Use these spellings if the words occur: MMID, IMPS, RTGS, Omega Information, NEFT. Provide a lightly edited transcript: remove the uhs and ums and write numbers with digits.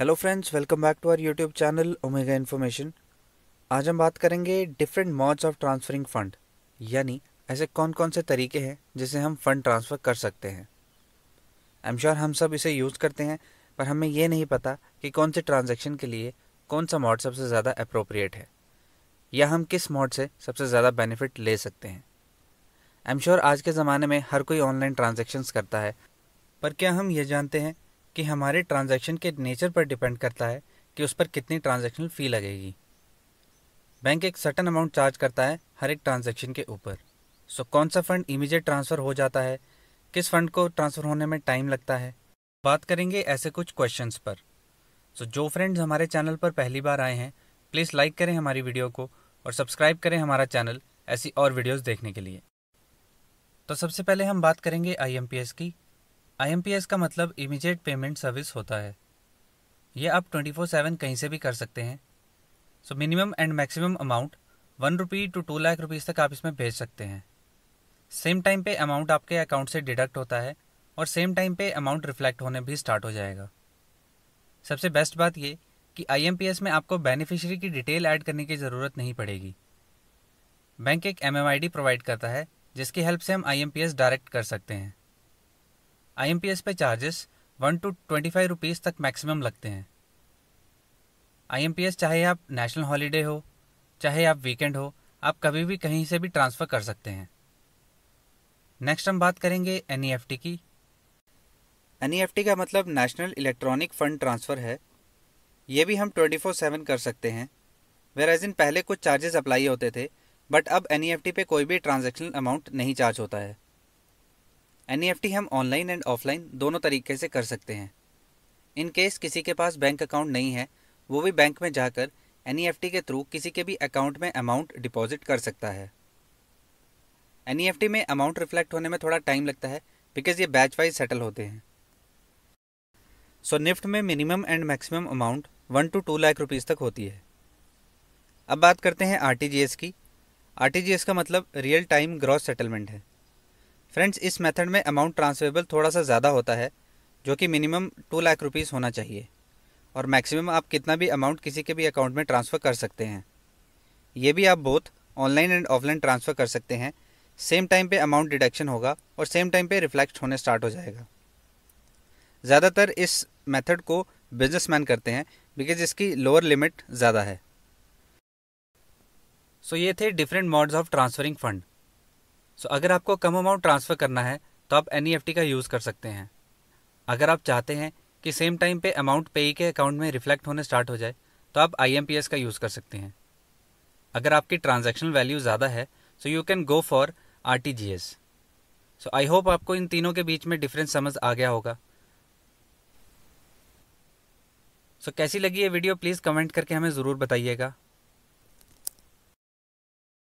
Hello friends, welcome back to our YouTube channel omega information. आज हम बात करेंगे different modes of transferring fund, यानी ऐसे कौन कौन से तरीके हैं जिसे हम फंड ट्रांसफ़र कर सकते हैं। आई एम श्योर हम सब इसे यूज़ करते हैं, पर हमें यह नहीं पता कि कौन से ट्रांजैक्शन के लिए कौन सा मोड सबसे ज़्यादा अप्रोप्रिएट है या हम किस मोड से सबसे ज़्यादा बेनिफिट ले सकते हैं। आई एम श्योर आज के ज़माने में हर कोई ऑनलाइन ट्रांजैक्शंस करता है, पर क्या हम ये जानते हैं कि हमारे ट्रांजैक्शन के नेचर पर डिपेंड करता है कि उस पर कितनी ट्रांजैक्शन फ़ी लगेगी। बैंक एक सर्टेन अमाउंट चार्ज करता है हर एक ट्रांजैक्शन के ऊपर। सो कौन सा फ़ंड इमीडिएट ट्रांसफ़र हो जाता है, किस फ़ंड को ट्रांसफ़र होने में टाइम लगता है, बात करेंगे ऐसे कुछ क्वेश्चंस पर। सो जो फ्रेंड्स हमारे चैनल पर पहली बार आए हैं, प्लीज़ लाइक करें हमारी वीडियो को और सब्सक्राइब करें हमारा चैनल ऐसी और वीडियोज़ देखने के लिए। तो सबसे पहले हम बात करेंगे IMPS की। IMPS का मतलब इमीडिएट पेमेंट सर्विस होता है। ये आप 24/7 कहीं से भी कर सकते हैं। So minimum and maximum amount 1 रुपये to 2 लाख रुपीज़ तक आप इसमें भेज सकते हैं। सेम टाइम पे अमाउंट आपके अकाउंट से डिडक्ट होता है और सेम टाइम पे अमाउंट रिफ्लेक्ट होने भी स्टार्ट हो जाएगा। सबसे बेस्ट बात ये कि IMPS में आपको बेनिफिशियरी की डिटेल ऐड करने की ज़रूरत नहीं पड़ेगी। बैंक एक MMID प्रोवाइड करता है जिसकी हेल्प से हम IMPS डायरेक्ट कर सकते हैं। IMPS पे चार्जेस 1 to 25 रुपीज़ तक मैक्सिमम लगते हैं। IMPS चाहे आप नेशनल हॉलीडे हो, चाहे आप वीकेंड हो, आप कभी भी कहीं से भी ट्रांसफ़र कर सकते हैं। नेक्स्ट हम बात करेंगे NEFT की। NEFT का मतलब नेशनल इलेक्ट्रॉनिक फ़ंड ट्रांसफ़र है। ये भी हम 24/7 कर सकते हैं। वेराज इन पहले कुछ चार्जेस अप्लाई होते थे, बट अब NEFT पे कोई भी ट्रांजैक्शनल अमाउंट नहीं चार्ज होता है। NEFT हम ऑनलाइन एंड ऑफलाइन दोनों तरीके से कर सकते हैं। इन केस किसी के पास बैंक अकाउंट नहीं है, वो भी बैंक में जाकर NEFT के थ्रू किसी के भी अकाउंट में अमाउंट डिपॉजिट कर सकता है। NEFT में अमाउंट रिफ्लेक्ट होने में थोड़ा टाइम लगता है बिकॉज ये बैच वाइज सेटल होते हैं। सो निफ्ट में minimum and maximum amount 1 to 2 lakh rupees तक होती है। अब बात करते हैं RTGS की। RTGS का मतलब रियल टाइम ग्रॉस सेटलमेंट है। फ्रेंड्स, इस मेथड में अमाउंट ट्रांसफरेबल थोड़ा सा ज़्यादा होता है, जो कि मिनिमम 2 लाख रुपीज़ होना चाहिए और मैक्सिमम आप कितना भी अमाउंट किसी के भी अकाउंट में ट्रांसफ़र कर सकते हैं। ये भी आप both online and offline transfer कर सकते हैं। सेम टाइम पे अमाउंट डिडक्शन होगा और सेम टाइम पे रिफ्लेक्ट होने स्टार्ट हो जाएगा। ज़्यादातर इस मेथड को बिजनेसमैन करते हैं बिकॉज इसकी लोअर लिमिट ज़्यादा है। सो ये थे different modes of transferring fund. So अगर आपको कम अमाउंट ट्रांसफ़र करना है तो आप NEFT का यूज़ कर सकते हैं। अगर आप चाहते हैं कि सेम टाइम पे अमाउंट पेई के अकाउंट में रिफ्लेक्ट होने स्टार्ट हो जाए तो आप IMPS का यूज़ कर सकते हैं। अगर आपकी ट्रांजैक्शनल वैल्यू ज़्यादा है so you can go for RTGS। So I hope आपको इन तीनों के बीच में डिफरेंस समझ आ गया होगा। सो कैसी लगी ये वीडियो प्लीज़ कमेंट करके हमें ज़रूर बताइएगा।